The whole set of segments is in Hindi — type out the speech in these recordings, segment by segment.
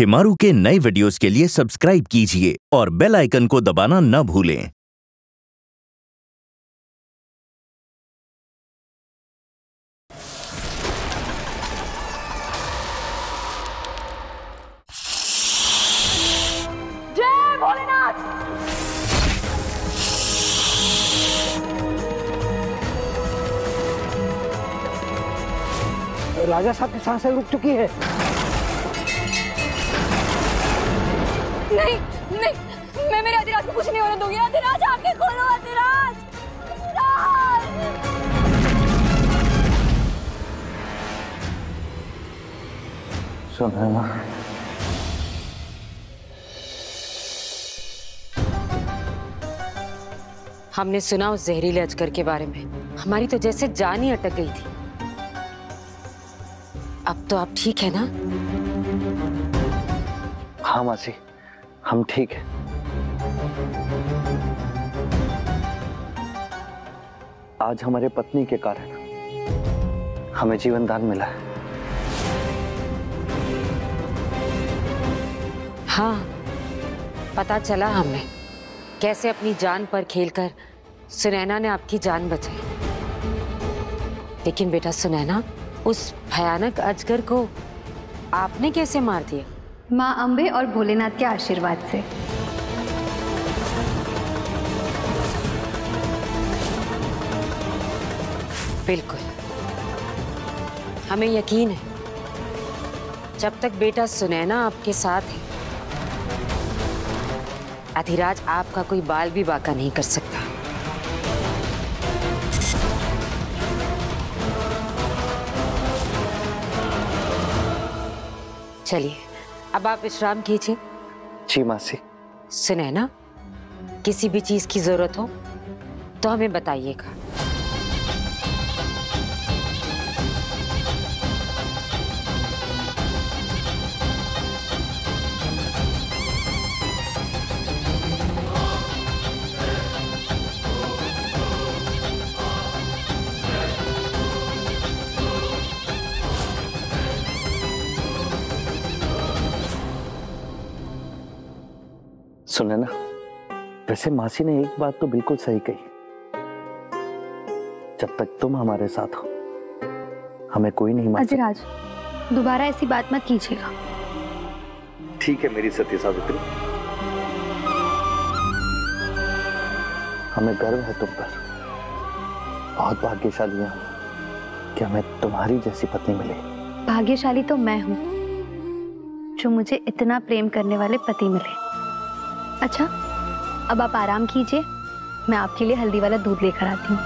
शेमारू के नए वीडियोस के लिए सब्सक्राइब कीजिए और बेल आइकन को दबाना न भूलें। राजा साहब की सांसें रुक चुकी है। नहीं नहीं, मैं मेरे अधीराज को कुछ नहीं होने दूंगी। अधीराज आंखें खोलो, अधीराज। सुनैना, हमने सुना उस जहरीले अजगर के बारे में। हमारी तो जैसे जान ही अटक गई थी। अब तो आप ठीक है ना? हाँ मासी, हम ठीक है। आज हमारे पत्नी के कारण हमें जीवन दान मिला है। हाँ, पता चला हमें कैसे अपनी जान पर खेलकर सुनैना ने आपकी जान बचाई। लेकिन बेटा सुनैना, उस भयानक अजगर को आपने कैसे मार दिया? माँ अम्बे और भोलेनाथ के आशीर्वाद से। बिल्कुल, हमें यकीन है जब तक बेटा सुनैना आपके साथ है, अधीराज आपका कोई बाल भी बांका नहीं कर सकता। चलिए, अब आप विश्राम कीजिए। जी मासी। सुनैना, किसी भी चीज की जरूरत हो तो हमें बताइएगा। सुनैना, वैसे मासी ने एक बात तो बिल्कुल सही कही, जब तक तुम हमारे साथ हो हमें कोई नहीं मार। अधीराज, दोबारा ऐसी बात मत कीजिएगा। ठीक है मेरी सती सावित्री, हमें गर्व है तुम पर। बहुत भाग्यशाली हैं कि हमें तुम्हारी जैसी पत्नी मिले। भाग्यशाली तो मैं हूँ जो मुझे इतना प्रेम करने वाले पति मिले। अच्छा, अब आप आराम कीजिए, मैं आपके लिए हल्दी वाला दूध लेकर आती हूँ।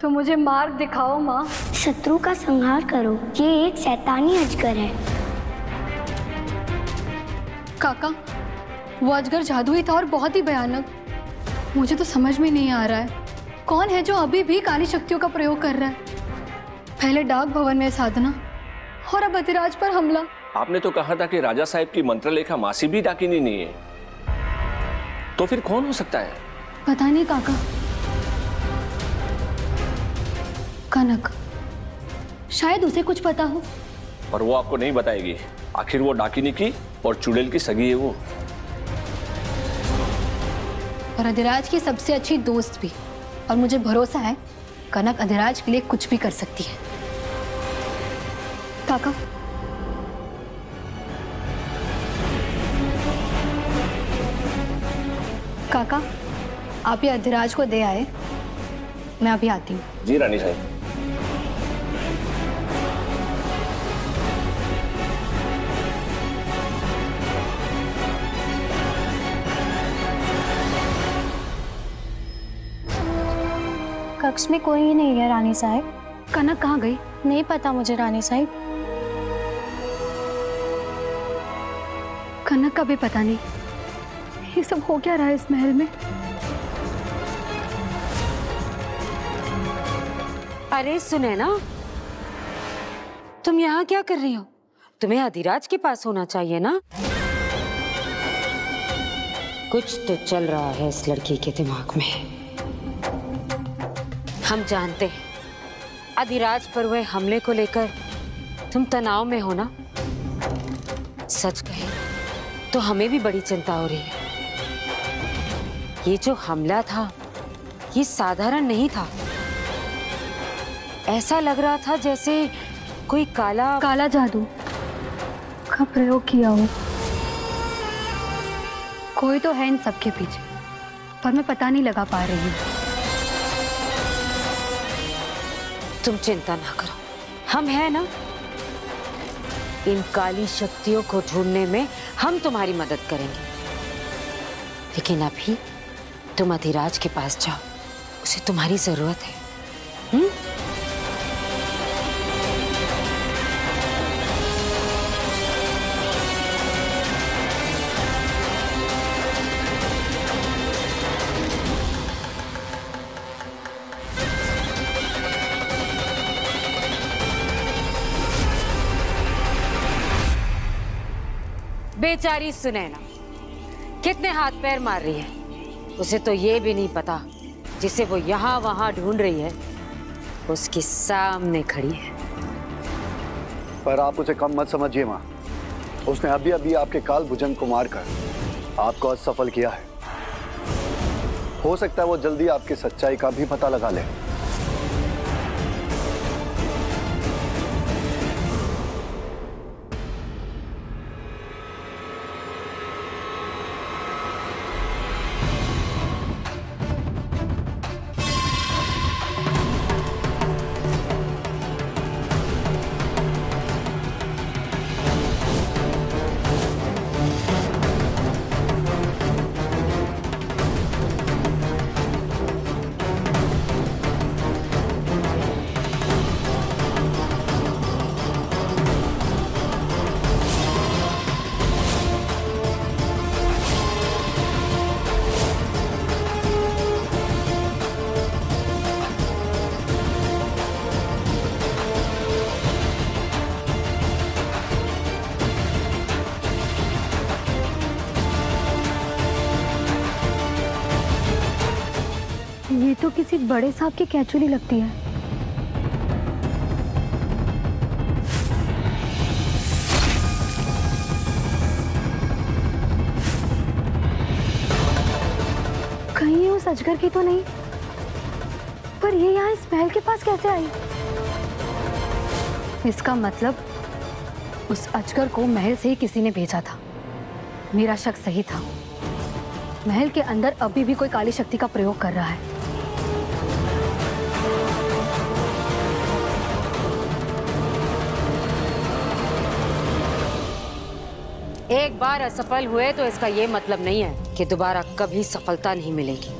तो मुझे मार्ग दिखाओ माँ। शत्रु का संहार करो, ये एक शैतानी अजगर है। काका, वो अजगर जादुई था और बहुत ही भयानक। मुझे तो समझ में नहीं आ रहा है कौन है जो अभी भी काली शक्तियों का प्रयोग कर रहा है। पहले डाक भवन में साधना और अब अधीराज पर हमला। आपने तो कहा था कि राजा साहब की मंत्रलेखा मासी भी डाकिनी नहीं है, तो फिर कौन हो सकता है? पता नहीं काका। कनक, शायद उसे कुछ पता हो। और वो आपको नहीं बताएगी। आखिर वो डाकिनी की और चुड़ैल की सगी है वो, और अधीराज की सबसे अच्छी दोस्त भी। और मुझे भरोसा है कनक अधीराज के लिए कुछ भी कर सकती है। काका, काका आप ये अधीराज को दे आए, मैं अभी आती हूँ। जी रानी साहब। कक्ष में कोई ही नहीं है रानी साहब। कनक कहाँ गई? नहीं पता मुझे रानी साहब। कनक का भी पता नहीं। ये सब हो क्या रहा है इस महल में? अरे सुनैना, तुम यहाँ क्या कर रही हो? तुम्हें अधीराज के पास होना चाहिए ना। कुछ तो चल रहा है इस लड़की के दिमाग में। हम जानते हैं अधीराज पर हुए हमले को लेकर तुम तनाव में हो ना? सच कहे तो हमें भी बड़ी चिंता हो रही है। ये जो हमला था ये साधारण नहीं था। ऐसा लग रहा था जैसे कोई काला जादू का प्रयोग किया हो। कोई तो है इन सबके पीछे, पर मैं पता नहीं लगा पा रही हूँ। तुम चिंता ना करो, हम हैं ना। इन काली शक्तियों को ढूंढने में हम तुम्हारी मदद करेंगे, लेकिन अभी तुम अधीराज के पास जाओ, उसे तुम्हारी जरूरत है। बेचारी सुनैना कितने हाथ पैर मार रही है, उसे तो ये भी नहीं पता जिसे वो यहाँ वहाँ ढूंढ रही है उसके सामने खड़ी है। पर आप उसे कम मत समझिए माँ। उसने अभी अभी आपके काल भुजन को मारकर आपको असफल किया है। हो सकता है वो जल्दी आपकी सच्चाई का भी पता लगा ले। ये तो किसी बड़े सांप की कैचुली लगती है। कहीं ये उस अजगर की तो नहीं, पर ये यहाँ इस महल के पास कैसे आई? इसका मतलब उस अजगर को महल से ही किसी ने भेजा था। मेरा शक सही था। महल के अंदर अभी भी कोई काली शक्ति का प्रयोग कर रहा है। एक बार असफल हुए तो इसका ये मतलब नहीं है कि दोबारा कभी सफलता नहीं मिलेगी।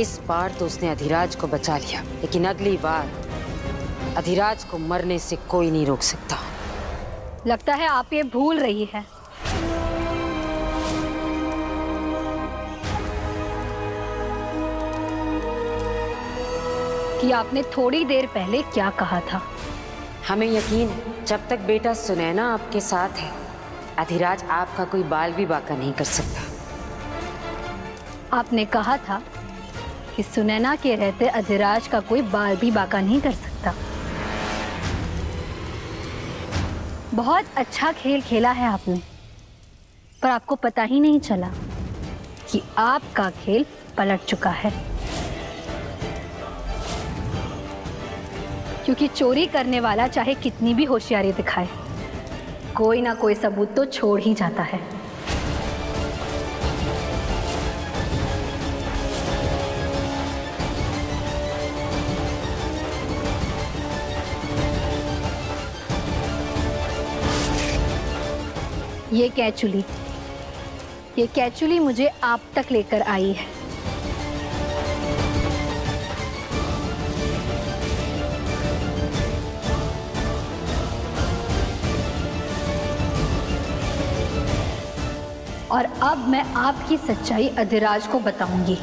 इस बार तो उसने अधीराज को बचा लिया, लेकिन अगली बार अधीराज को मरने से कोई नहीं रोक सकता। लगता है आप ये भूल रही है। कि आपने थोड़ी देर पहले क्या कहा था? हमें यकीन है जब तक बेटा सुनैना आपके साथ है अधीराज आपका कोई बाल भी बांका नहीं कर सकता। आपने कहा था कि सुनैना के रहते अधीराज का कोई बाल भी बांका नहीं कर सकता। बहुत अच्छा खेल खेला है आपने, पर आपको पता ही नहीं चला कि आपका खेल पलट चुका है। क्योंकि चोरी करने वाला चाहे कितनी भी होशियारी दिखाए, कोई ना कोई सबूत तो छोड़ ही जाता है। ये कैचुली मुझे आप तक लेकर आई है। और अब मैं आपकी सच्चाई अधीराज को बताऊंगी।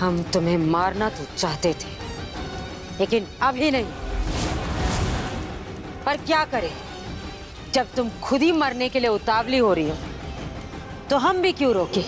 हम तुम्हें मारना तो चाहते थे, लेकिन अभी नहीं। पर क्या करें, जब तुम खुद ही मरने के लिए उतावली हो रही हो तो हम भी क्यों रोके।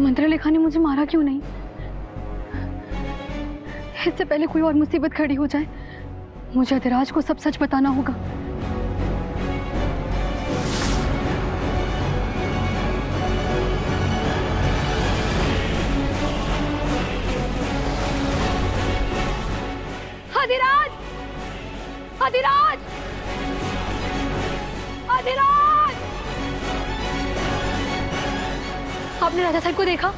मंत्रलेखा ने मुझे मारा क्यों नहीं? इससे पहले कोई और मुसीबत खड़ी हो जाए, मुझे अधीराज को सब सच बताना होगा। अधीराज! अधीराज! अधीराज! आपने राजा सर को देखा?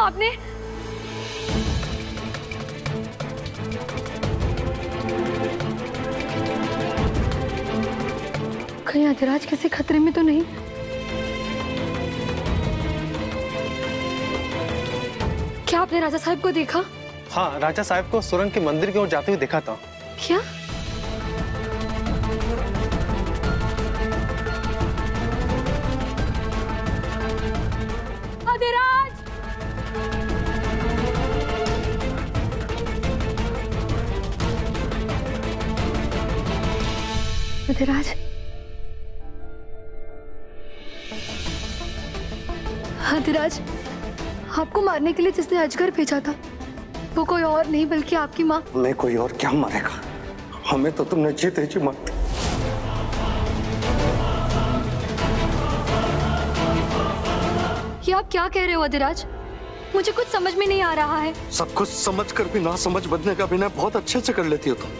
आपने? कहीं अधीराज किसी खतरे में तो नहीं? क्या आपने राजा साहब को देखा? हाँ, राजा साहब को सुरंग के मंदिर की ओर जाते हुए देखा था। क्या? अधीराज, अधीराज, आपको मारने के लिए जिसने अजगर भेजा था वो कोई और नहीं बल्कि आपकी माँ। मैं कोई और क्या मारेगा, हमें तो तुमने जीते जी मार। ये आप क्या कह रहे हो अधीराज, मुझे कुछ समझ में नहीं आ रहा है। सब कुछ समझ कर भी ना समझ बनने का अभिनय बहुत अच्छे से कर लेती हो तुम।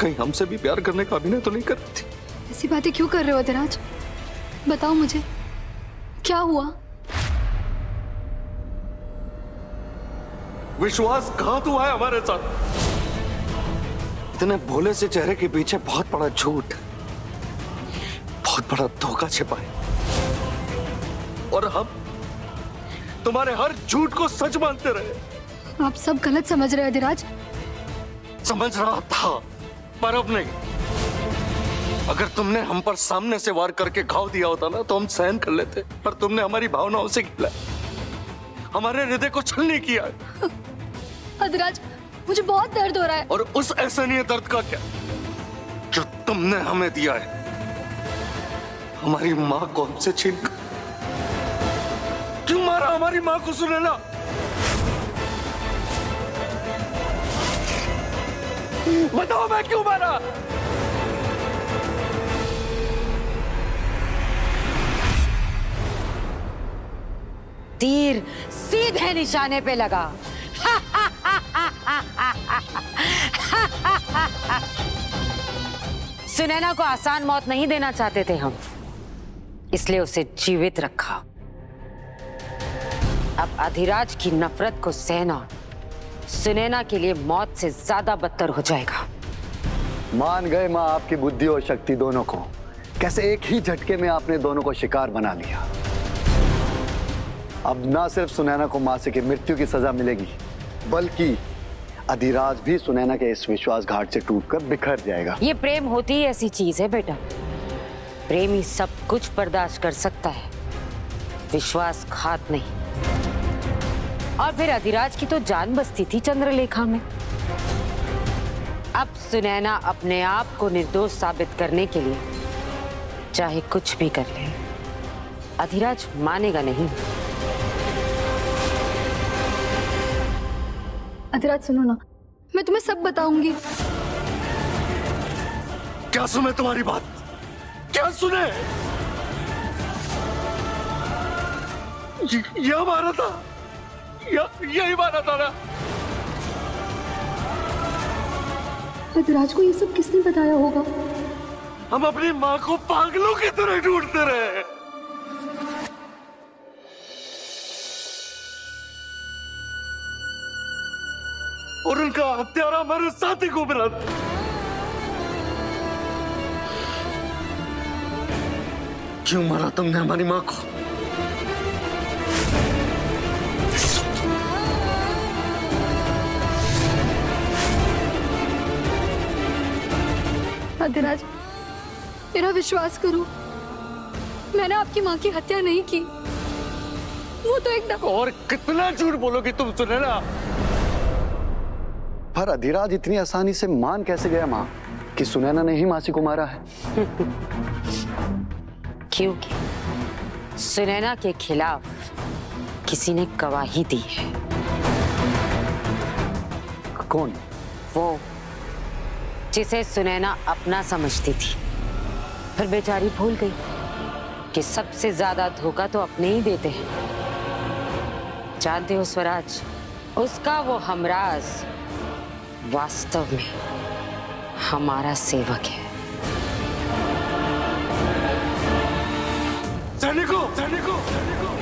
कहीं हमसे भी प्यार करने का अभिनय तो नहीं कर रही थी। ऐसी बातें क्यों कर रहे हो अधीराज, बताओ मुझे क्या हुआ। विश्वासघात हुआ है हमारे साथ। इतने भोले से चेहरे के पीछे बहुत बड़ा झूठ, बहुत बड़ा धोखा छिपा है, और हम तुम्हारे हर झूठ को सच मानते रहे। आप सब गलत समझ रहे हो अधीराज। समझ रहा था पर अब नहीं। अगर तुमने हम पर सामने से वार करके घाव दिया होता ना तो हम सहन कर लेते, पर तुमने हमारी भावनाओं से खेला, हमारे हृदय को छलनी किया। अधीराज, मुझे बहुत दर्द हो रहा है। और उस असहनीय दर्द का क्या जो तुमने हमें दिया है, हमारी माँ को हमसे छीन कर। क्यों मारा हमारी माँ को सुनैना? बताओ मैं क्यों मारा? तीर सीधे निशाने पे लगा। सुनैना को आसान मौत नहीं देना चाहते थे हम, इसलिए उसे जीवित रखा। अब अधीराज की नफरत को सहना सुनैना के लिए मौत से ज्यादा बदतर हो जाएगा। मान गए माँ आपकी बुद्धि और शक्ति दोनों को। कैसे एक ही झटके में आपने दोनों को शिकार बना लिया। अब ना सिर्फ सुनैना को मां से की मृत्यु की सजा मिलेगी, बल्कि अधीराज भी सुनैना के इस विश्वासघात से टूटकर बिखर जाएगा। ये प्रेम होती ही ऐसी चीज है बेटा, प्रेमी सब कुछ बर्दाश्त कर सकता है, विश्वासघात नहीं। और फिर अधीराज की तो जान बसती थी चंद्रलेखा में। अब सुनैना अपने आप को निर्दोष साबित करने के लिए चाहे कुछ भी कर ले, अधीराज मानेगा नहीं। अधीराज सुनो ना, मैं तुम्हें सब बताऊंगी। क्या सुने तुम्हारी बात? क्या सुने? ये हमारा था, यही हमारा था ना। अधीराज को ये सब किसने बताया होगा? हम अपनी माँ को पागलों की तरह ढूंढते रहे। और उनका हत्यारा हमारे साथी को मिला। क्यों मारा तुमने हमारी मां को? अधीराज, मेरा विश्वास करो, मैंने आपकी मां की हत्या नहीं की। वो तो एकदम। और कितना झूठ बोलोगी तुम सुनैना? पर अधीराज इतनी आसानी से मान कैसे गया माँ कि सुनैना ने ही मासी को मारा है? क्योंकि सुनैना के खिलाफ किसी ने गवाही दी है। कौन? वो जिसे सुनैना अपना समझती थी, पर बेचारी भूल गई कि सबसे ज्यादा धोखा तो अपने ही देते हैं। जानते हो स्वराज, उसका वो हमराज वास्तव में हमारा सेवक है। सैनिकों, सैनिकों, सैनिकों,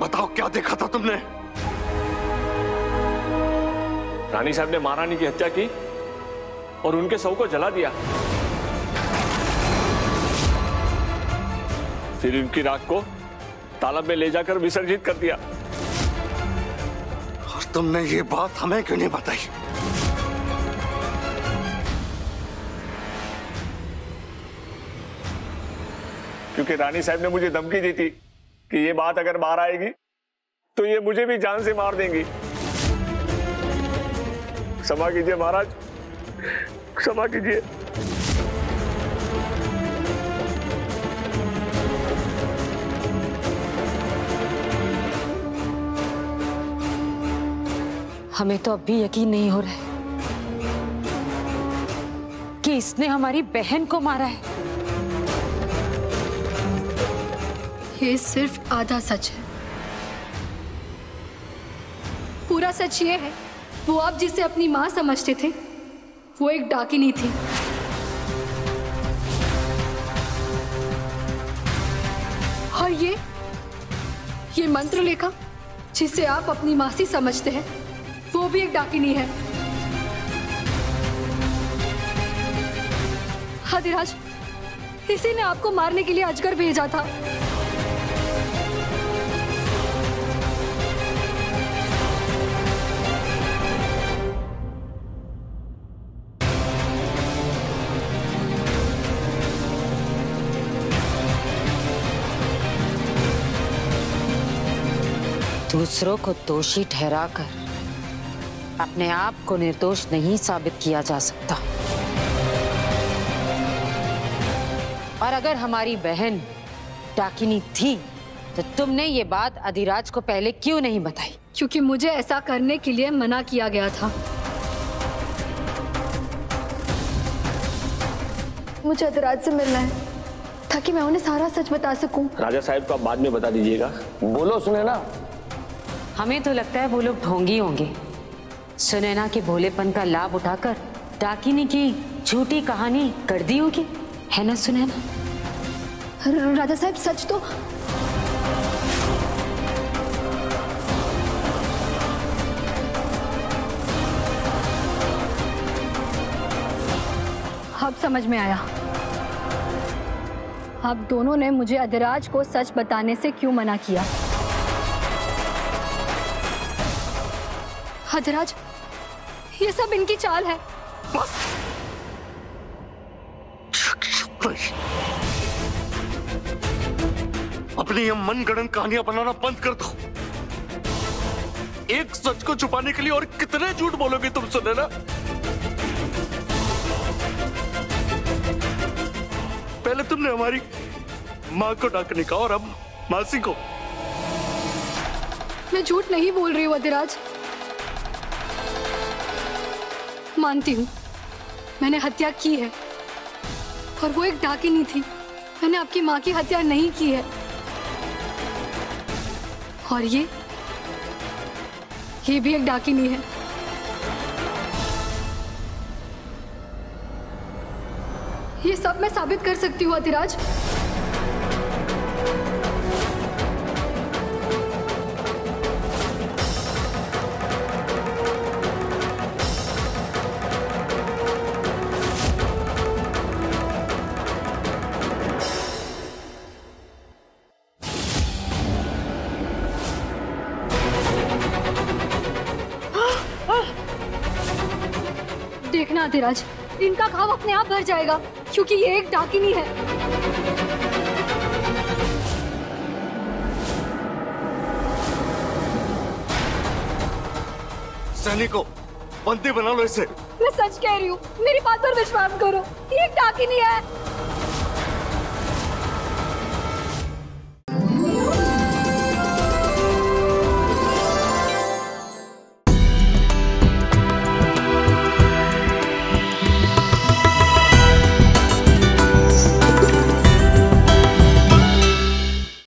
बताओ क्या देखा था तुमने? रानी साहब ने महारानी की हत्या की और उनके शव को जला दिया। फिर उनकी राख को तालाब में ले जाकर विसर्जित कर दिया। और तुमने ये बात हमें क्यों नहीं बताई? क्योंकि रानी साहब ने मुझे धमकी दी थी कि ये बात अगर बाहर आएगी तो ये मुझे भी जान से मार देंगी। क्षमा कीजिए महाराज, क्षमा कीजिए। हमें तो अब भी यकीन नहीं हो रहा है कि इसने हमारी बहन को मारा है। ये सिर्फ आधा सच है, पूरा सच ये है वो आप जिसे अपनी मां समझते थे वो एक डाकिनी थी। और ये मंत्रलेखा जिसे आप अपनी मासी समझते हैं वो भी एक डाकिनी है। अधीराज, इसी ने आपको मारने के लिए अजगर भेजा था। दूसरों को दोषी ठहराकर अपने आप को निर्दोष नहीं साबित किया जा सकता। और अगर हमारी बहन डाकिनी थी तो तुमने ये बात अधीराज को पहले क्यों नहीं बताई? क्योंकि मुझे ऐसा करने के लिए मना किया गया था। मुझे अधीराज से मिलना है ताकि मैं उन्हें सारा सच बता सकूं। राजा साहब को आप बाद में बता दीजिएगा। बोलो सुनैना। हमें तो लगता है वो लोग ढोंगी होंगे। सुनैना के भोलेपन का लाभ उठाकर डाकिनी की झूठी कहानी कर दी होगी, है ना सुनैना? राजा साहब सच तो अब समझ में आया। आप दोनों ने मुझे अधीराज को सच बताने से क्यों मना किया। अधीराज, ये सब इनकी चाल है। अपनी ये मनगढ़ंत कहानियां बनाना बंद कर दो। एक सच को छुपाने के लिए और कितने झूठ बोलोगे तुम सुनैना? पहले तुमने हमारी माँ को डाकने का और अब मासी को। मैं झूठ नहीं बोल रही हूँ अधीराज। मानती हूँ मैंने हत्या की है और वो एक डाकिनी थी। मैंने आपकी माँ की हत्या नहीं की है। और ये भी एक डाकिनी है। ये सब मैं साबित कर सकती हूँ अधीराज। देखना अधीराज, इनका घाव अपने आप भर जाएगा क्योंकि ये एक डाकिनी है। सैनिकों, बंदी बना लो इसे। मैं सच कह रही हूँ, मेरी बात पर विश्वास करो। ये एक डाकिनी है।